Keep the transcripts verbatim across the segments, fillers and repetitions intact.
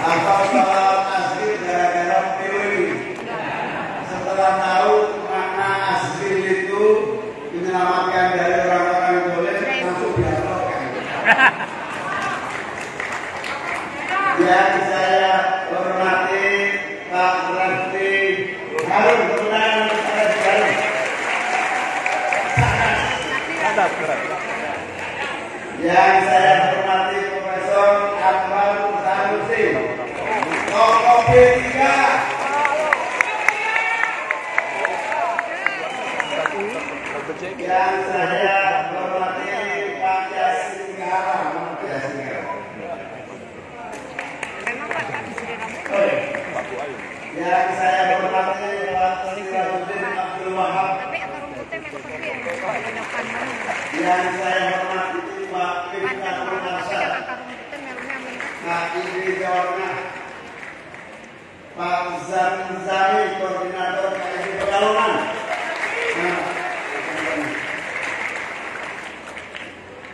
Apa salah asli daerah P W I? Setelah tahu mana asli itu menyelamatkan dari orang-orang boleh masuk dialogkan. Yang saya hormati Pak Ranti harus benar pada jalan. Yang saya hormati Profesor Habib Usain, tokoh P tiga, yang saya hormati Pak yang saya hormati yang saya hormati Pak Zari, Koordinator K C I Pekalongan,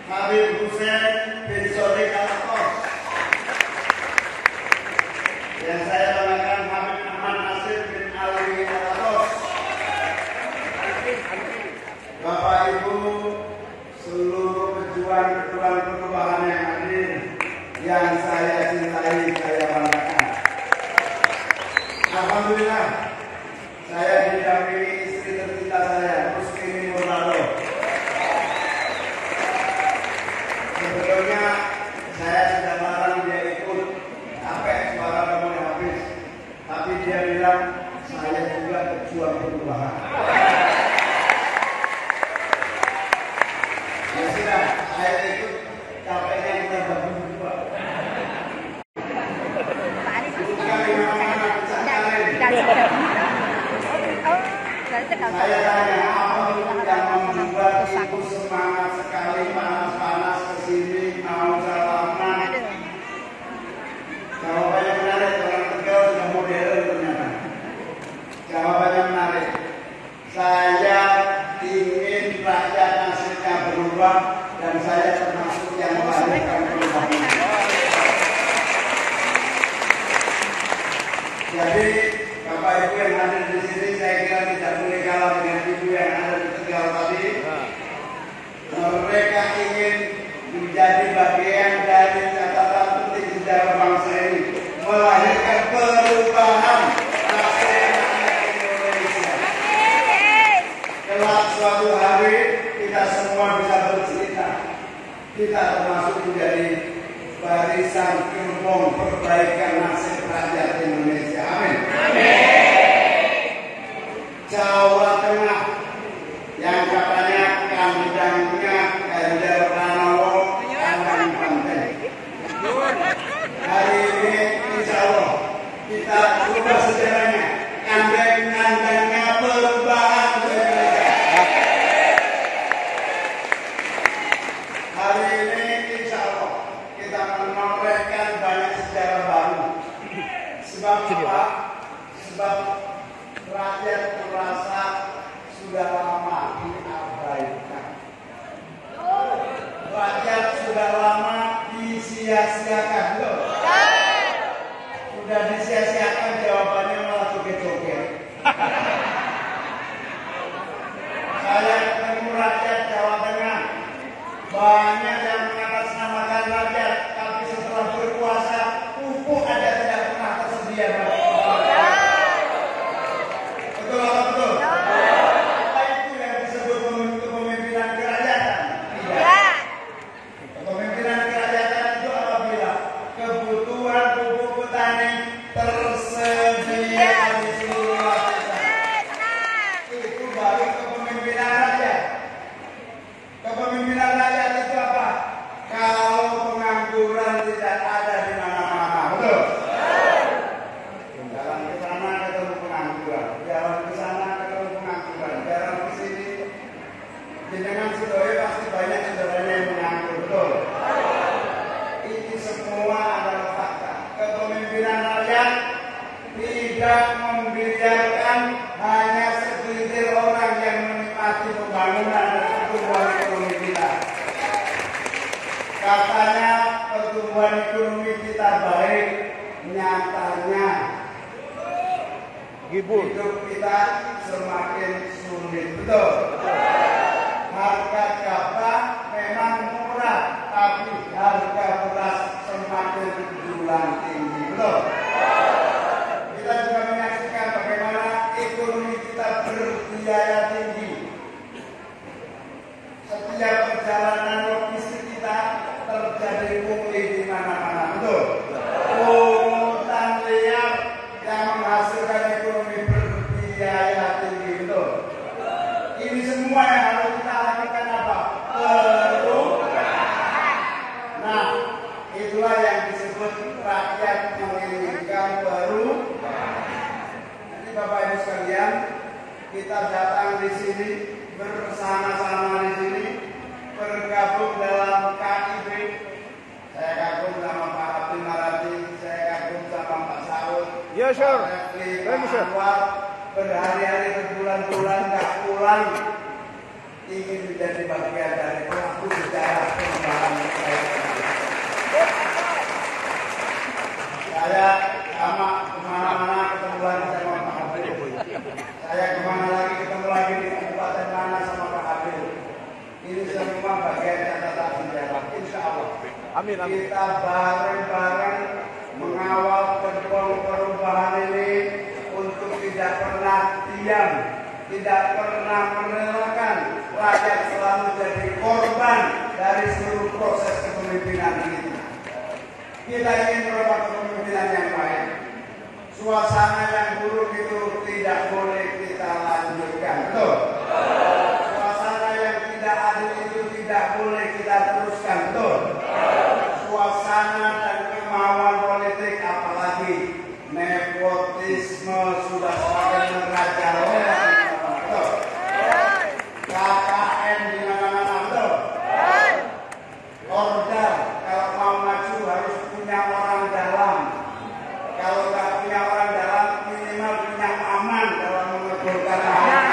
Habib Usain, yang saya banggakan Habib Ahmad Nasir bin Ali Alatos, Bapak Ibu seluruh pejuang-pejuang perubahan yang hadir, yang saya cintai, saya banggakan. Alhamdulillah, saya didampingi istri tercinta saya, Ruskini Murtado. Sebelumnya saya sudah larang dia ikut, capek suara kamu yang habis, tapi dia bilang saya juga pejuang perubahan. Saya tanya apa yang membuat ibu semangat sekali panas-panas kesini mau salaman. Jawabannya menarik, orang Tegal sudah modern ternyata. Jawabannya menarik. Saya ingin rakyat nasibnya berubah dan saya termasuk yang melahirkan perubahan. Jadi Bapak Ibu yang hadir di sini, saya kira tidak boleh kalah dengan ibu yang ada di Tegal tadi. Mereka ingin menjadi bagian dari catatan penting sejarah bangsa ini, melahirkan perubahan rakyat Indonesia. Kelak suatu hari kita semua bisa bercerita, kita termasuk menjadi Barisan Kumpung Perbaikan nasib rakyat Indonesia. Amin. Amin. Jawa Tengah yang katanya kandangnya Ganjar Pranowo kandang banteng. Hari ini insya Allah kita ubah sejarahnya, kandang-kandangnya perubahan. Hari ini insya Allah kita menorehkan banyak sejarah baru. Sebab apa? Sebab rakyat merasa Hibur. Hidup kita semakin sulit, betul? Betul. Harga gabah memang murah, tapi harga beras semakin jualan tinggi, betul? Kita juga menyaksikan bagaimana ekonomi kita berbiaya tinggi. Setiap perjalanan logistik kita terjadi pungli di mana-mana, betul? Pungutan liar yang menghasilkan ekonomi berbiaya tinggi, betul? Ini semua yang harus kita lakukan apa? Perubahan. Nah, itulah yang disebut rakyat menginginkan perubahan. Jadi Bapak Ibu sekalian, kita datang di sini bersama-sama di sini bergabung dalam K I P. Saya kagum sama Pak Abdul Marati, saya kagum sama Pak Saud, ya sure, Pak berhari-hari berbulan-bulan tak pulang ingin menjadi bagian dari pelaku sejarah pembangunan saya. Saya sama kemana-mana ketemu lagi sama Pak Habib, saya kemana lagi ketemu lagi di kabupaten mana sama Pak Habib. Ini semua bagian catatan sejarah. Insya Allah amin, amin. Kita bareng-bareng mengawal gerbong perubahan ini untuk tidak pernah diam, tidak pernah merelakan rakyat selalu jadi korban dari seluruh proses kepemimpinan ini. Kita ingin merubah kepemimpinan yang baik. Suasana yang buruk itu tidak boleh kita lanjutkan, betul? Suasana yang tidak adil itu tidak boleh kita teruskan, betul? Suasana dan kemauan politik, apalagi nepotisme sudah semakin merajalela. K K N di mana-mana, betul? Order, kalau mau maju harus punya orang dalam. Kalau nggak punya orang dalam, minimal punya aman dalam mengumpulkan aman.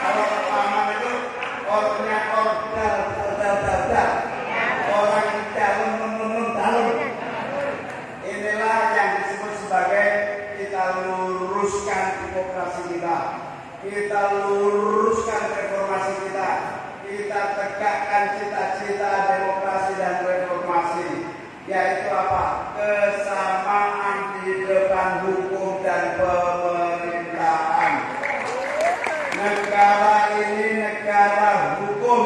Kalau aman itu ordernya order, order, order. Orang dalam menenun dalam. Inilah yang disebut sebagai kita luruskan demokrasi kita. Kita luruskan reformasi kita. Kita tegakkan cita-cita demokrasi dan reformasi, yaitu apa? Kesamaan di depan hukum dan pemerintahan. Negara ini negara hukum,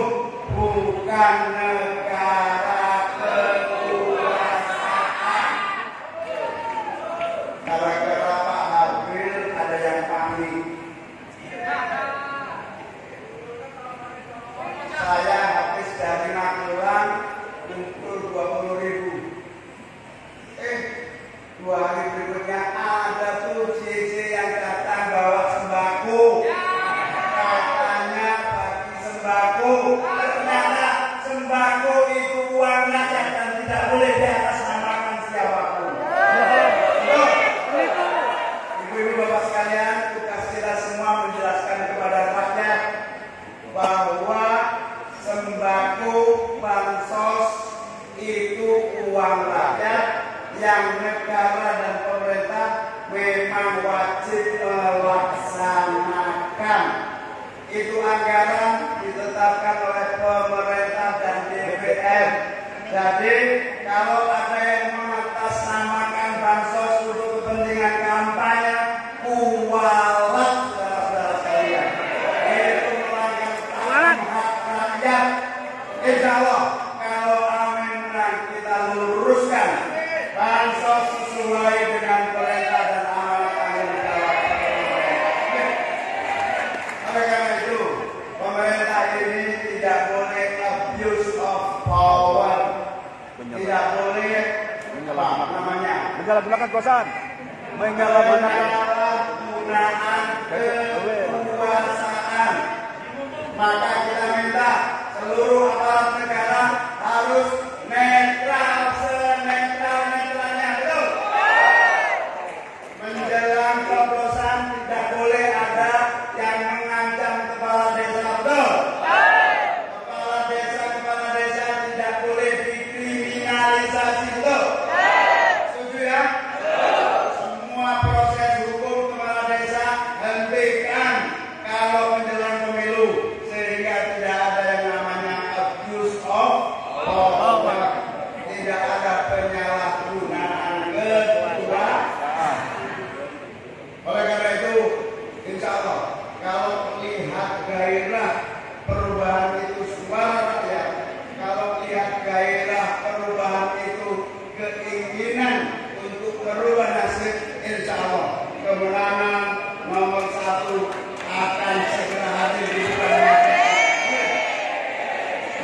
bukan negara kekuasaan. Gara-gara Pak Habib ada yang panik. Saya habis dari Magelang kumpul dua puluh ribu. Eh, dua hari berikutnya ada tuh C C yang datang bawa sembako. Katanya bagi sembako, ternyata sembako itu uang rakyat dan tidak boleh di atas namakan siapapun. Ibu-ibu bapak sekalian, tugas kita semua menjelaskan kepada rakyat bahwa sembako, bansos itu uang rakyat yang negara dan pemerintah memang wajib melaksanakan. Itu anggaran ditetapkan oleh pemerintah dan D P R. Jadi kalau ada yang mengatasnamakan bansos untuk kepentingan kampanye, kualat saudara-saudara saya. Itu melanggar hak rakyat. Insya Allah kalau amin kita luruskan bansos sesuai dengan perintah dan amanat anggota. Oleh karena itu, pemerintah ini tidak boleh abuse of power, tidak boleh namanya menyalahgunakan kekuasaan, menyalahgunakan kekuasaan. Maka kita minta seluruh aparat negara harus netral. Dalam keblosan tidak boleh ada yang mengancam kepala desa, betul? Kepala desa, kepala desa tidak boleh dikriminalisasi, betul? Setuju ya? Setuju. berubah nasib, insya Allah kemenangan nomor satu akan segera hadir di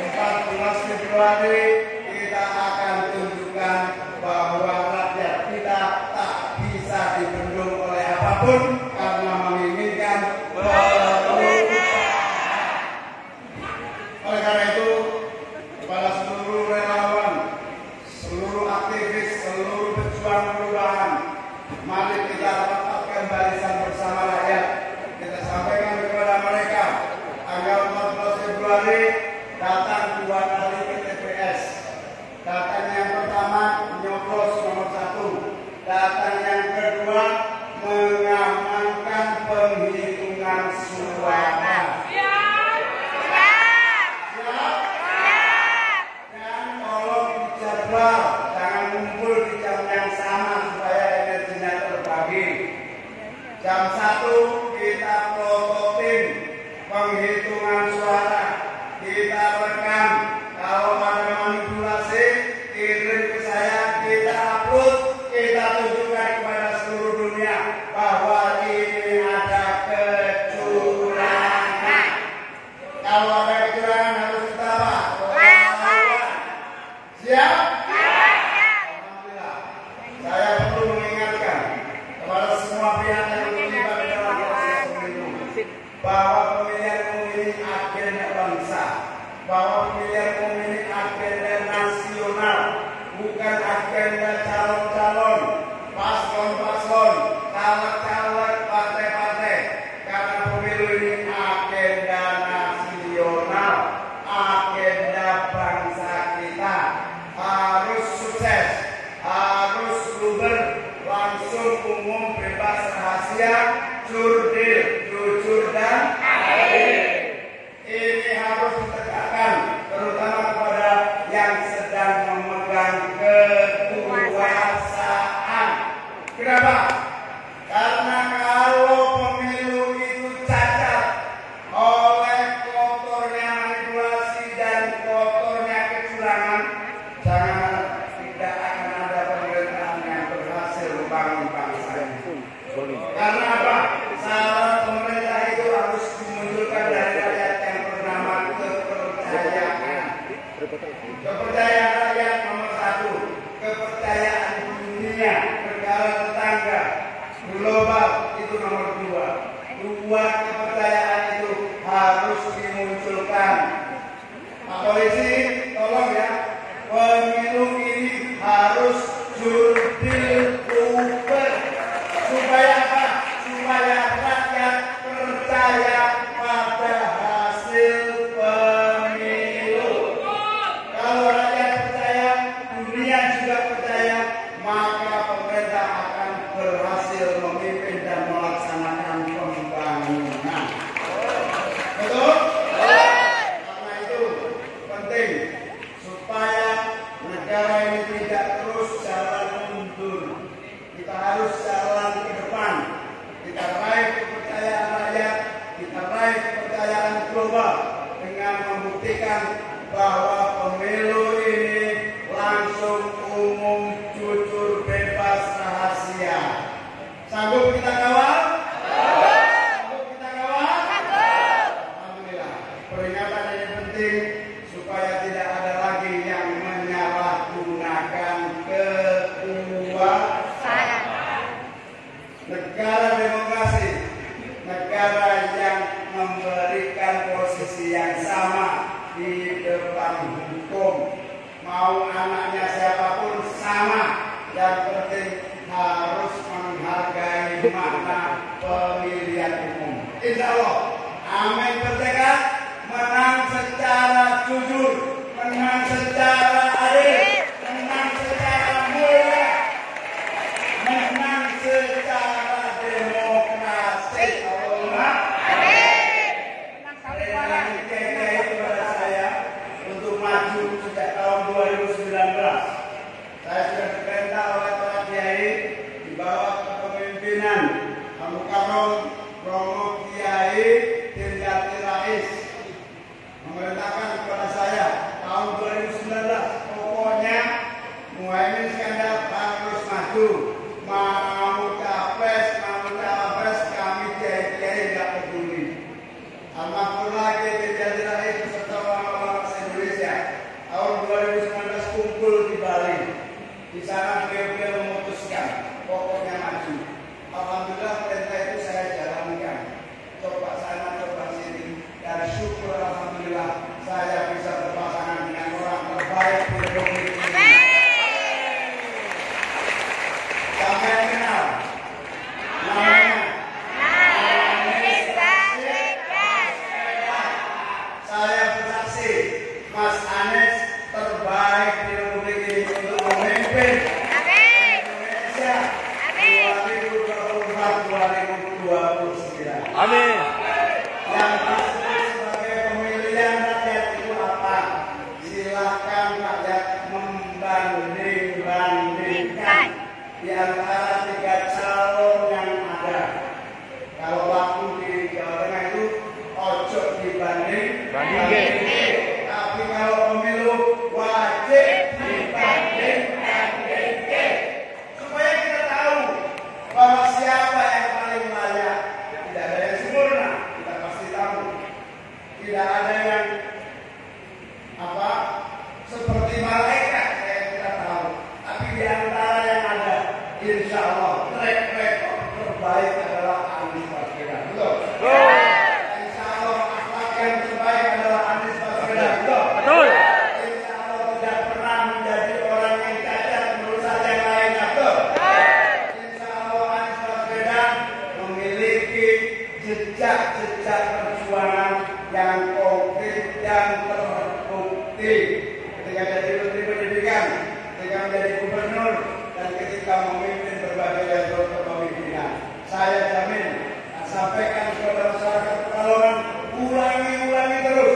empat belas Februari. Kita akan tunjukkan bahwa rakyat kita tak bisa dibendung oleh apapun karena menginginkan perubahan. Oleh karena itu, kepada seluruh relawan, seluruh aktivis, seluruh pejuang perubahan, mari kita tetapkan barisan bersama rakyat. Kita sampaikan kepada mereka agar empat belas Februari datang dua kali ke T P S. Datang yang pertama nyoblos nomor satu. Datang yang kedua mengamankan penghitungan suara. Siap, siap, siap. Dan tolong dijadwal, jangan kumpul di jam yang sama supaya energinya terbagi. Jam satu kita prototip penghitungan suara. Kita rekam, kalau ada manipulasi, kirim ke saya, kita upload, kita tunjukkan kepada seluruh dunia bahwa ini ada kecurangan. Kalau ada kecurangan harus kita lawan. Siap? Siap. Alhamdulillah. Saya perlu mengingatkan kepada semua pihak yang terlibat dalam proses pemilu bahwa pemilihan umum ini agenda bangsa. Bahwa pemilihan umum ini agenda nasional, bukan agenda calon-calon, paslon-paslon, caleg-caleg, partai-partai. Karena pemilu ini agenda nasional, agenda bangsa kita. Harus sukses, harus luber, langsung, umum, bebas, rahasia, jurdil, jujur, dan adil. Ini harus ditegakkan, terutama kepada yang sedang memegang kekuasaan. Kenapa? Karena kalau pemilu itu cacat oleh kotornya manipulasi dan kotornya kecurangan, jangan tidak akan ada pemerintahan yang berhasil membangun bangsa ini. Karena apa? Salah pemerintah itu harus dimunculkan dari rakyat. Kepercayaan rakyat nomor satu, kepercayaan dunia negara tetangga global itu nomor dua. Dua kepercayaan itu harus dimunculkan. Pak Polisi, tolong ya, pemilu ini harus jurdil uber supaya apa? Supaya rakyat percaya pada hasil. Bahwa pemilu ini langsung, umum, jujur, bebas, rahasia. Sanggup kita kawal? Sanggup kita kawal? Sanggup. Alhamdulillah. Peringatan ini penting supaya tidak ada lagi yang menyalahgunakan kekuasaan. Negara demokrasi, negara yang memberikan posisi yang sama di depan hukum, mau anaknya siapapun sama. Yang penting harus menghargai makna pemilihan umum. Insya Allah, amin bertekad menang secara jujur, menang secara adil, menang secara mulia, menang secara demokrasi. Allah, amin. Terima maju sejak tahun dua ribu sembilan belas. Saya sudah diperintah oleh para kiai di bawah kepemimpinan Abu Karom, Romo Kiai, Tirjati Rais memerintahkan kepada saya tahun dua ribu sembilan belas pokoknya Muhaimin Iskandar harus maju, mau capres, mau capres kami K C I nggak peduli. Amat lagi terjadi lagi peserta orang-orang Indonesia tahun dua ribu sembilan belas kumpul di Bali. Di sana beliau memutuskan pokoknya maju. Alhamdulillah perintah itu saya jalankan. Coba sana, coba sini, dan syukur alhamdulillah saya bisa berpasangan dengan orang terbaik di Republik ini. Sampai kenal namanya saya bersaksi Mas Anies terbaik di Republik ini untuk memimpin Indonesia dua ribu dua puluh empat dua ribu dua puluh sembilan. Amin. Yang disebut sebagai pemilihan rakyat itu apa? Silakan rakyat membanding-bandingkan di antara tiga calon yang ada. Kalau waktu di Jawa Tengah itu ojo dibanding, bandingin. Tapi kalau pemilu wajib dibanding, bandingin, supaya kita tahu bahwa siapa yang paling layak. Tidak ada yang sempurna, kita pasti tahu. Tidak ada yang apa seperti malaikat, saya tidak tahu. Tapi di antara yang ada, insya Allah track record terbaik adalah Anies Baswedan. Betul? Betul. Insya Allah akhlak yang terbaik adalah Anies Baswedan. Betul? Betul. Insya Allah tidak pernah menjadi orang yang cacat merusak yang lainnya. Betul? Insya Allah Anies Baswedan memiliki jejak-jejak perjuangan yang konkret dan terbukti ketika jadi Menteri Pendidikan, ketika menjadi Gubernur, dan ketika memimpin berbagai level kepemimpinan. Saya jamin, sampaikan kepada masyarakat Pekalongan, ulangi-ulangi terus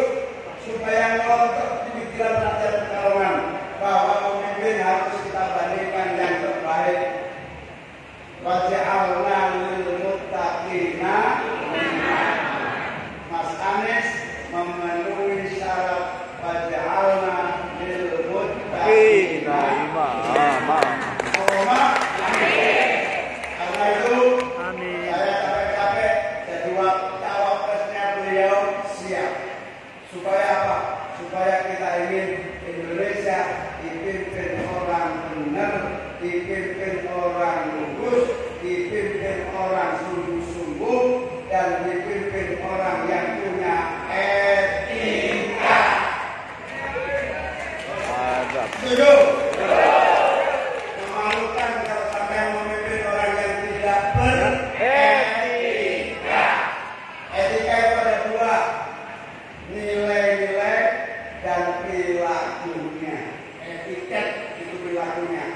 supaya melontar di pikiran rakyat Pekalongan bahwa pemimpin harus kita bandingkan yang terbaik. Waja'alna lil muttaqina Mas Anies memenuhi syarat waja'alna lil muttaqina imama. Supaya apa? Supaya kita ingin Indonesia dipimpin orang benar, dipimpin orang lurus, dipimpin orang sungguh-sungguh, dan dipimpin orang yang punya etika. Setuju? Memalukan kalau sampai memimpin orang yang tidak beretika. Etika itu ada dua. Nilai-nilai dan perilakunya. Etiket itu perilakunya.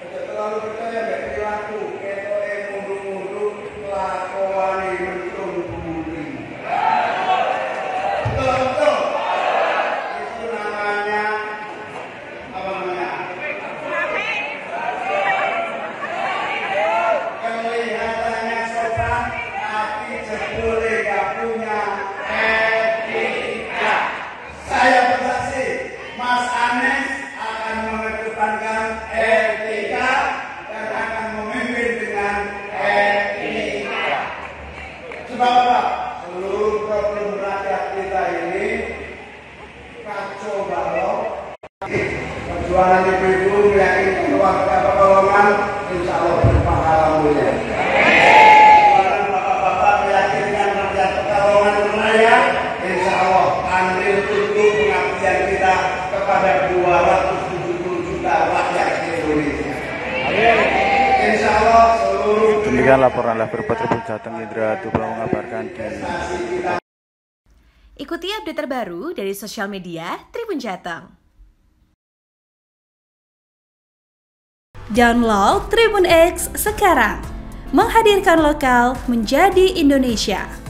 Tidak terlalu percaya tidak perilaku. Ketoknya mundur-mundur, lakuan mentung budi. Betul-betul. Itu namanya apa namanya? Kelihatannya sopan, tapi jebule tidak punya. Saya bersaksi, Mas Anies akan mengedepankan etika dan akan memimpin dengan etika. Sebab apa? Seluruh problem rakyat kita ini kacau balau. Perjuangan ibu-ibu meyakinkan warga Pekalongan, insya Allah berpahala mulia. Perjuangan bapak-bapak meyakinkan rakyat Pekalongan menaya, insya Allah andil tutup pengabdian kita kepada dua ratus tujuh puluh juta rakyat Indonesia. Amin. Insya Allah seluruh. Demikian laporan dari Tribun Jateng, Indra Dubra mengabarkan. Ikuti update terbaru dari sosial media Tribun Jateng. Download TribunX sekarang, menghadirkan lokal menjadi Indonesia.